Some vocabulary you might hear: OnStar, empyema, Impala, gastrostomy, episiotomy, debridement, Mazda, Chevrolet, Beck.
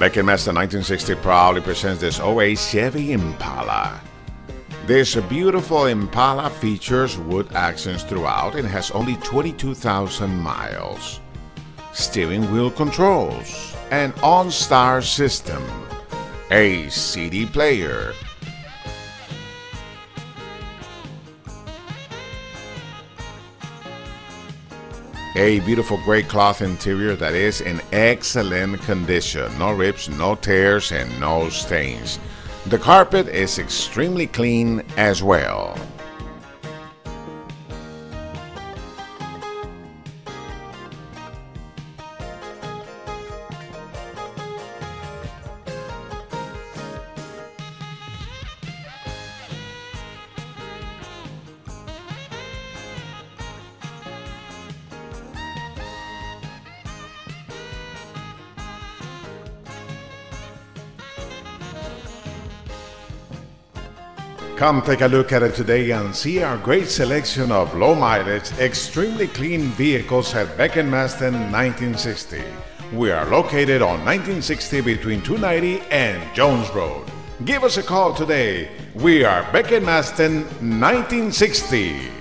Back in Mazda 1960 proudly presents this 08 Chevy Impala. This beautiful Impala features wood accents throughout and has only 22,000 miles. Steering wheel controls, an OnStar system, a CD player, a beautiful gray cloth interior that is in excellent condition. No rips, no tears, and no stains. The carpet is extremely clean as well. Come take a look at it today and see our great selection of low mileage, extremely clean vehicles at Beck & Mazda 1960. We are located on 1960 between 290 and Jones Road. Give us a call today. We are Beck & Mazda 1960.